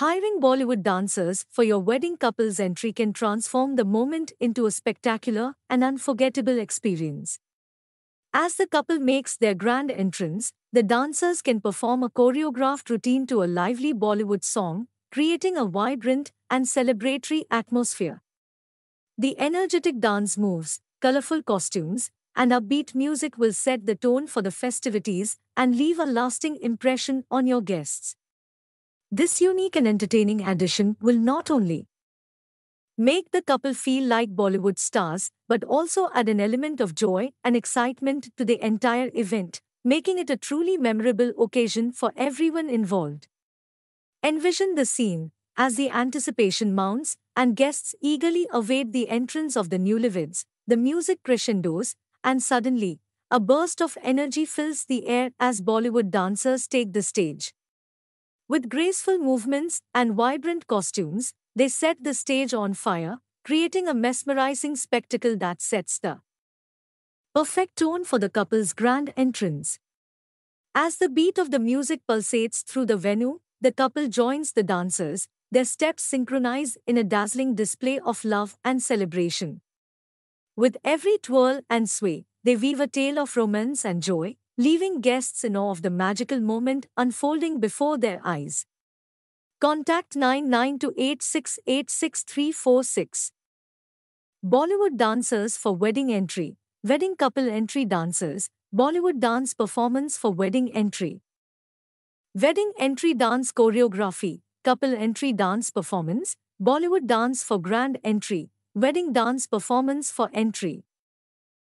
Hiring Bollywood dancers for your wedding couple's entry can transform the moment into a spectacular and unforgettable experience. As the couple makes their grand entrance, the dancers can perform a choreographed routine to a lively Bollywood song, creating a vibrant and celebratory atmosphere. The energetic dance moves, colorful costumes, and upbeat music will set the tone for the festivities and leave a lasting impression on your guests. This unique and entertaining addition will not only make the couple feel like Bollywood stars, but also add an element of joy and excitement to the entire event, making it a truly memorable occasion for everyone involved. Envision the scene as the anticipation mounts and guests eagerly await the entrance of the newlyweds, the music crescendos, and suddenly, a burst of energy fills the air as Bollywood dancers take the stage. With graceful movements and vibrant costumes, they set the stage on fire, creating a mesmerizing spectacle that sets the perfect tone for the couple's grand entrance. As the beat of the music pulsates through the venue, the couple joins the dancers, their steps synchronize in a dazzling display of love and celebration. With every twirl and sway, they weave a tale of romance and joy, leaving guests in awe of the magical moment unfolding before their eyes. Contact 9928686346. Bollywood dancers for wedding entry. Wedding couple entry dancers. Bollywood dance performance for wedding entry. Wedding entry dance choreography. Couple entry dance performance. Bollywood dance for grand entry. Wedding dance performance for entry.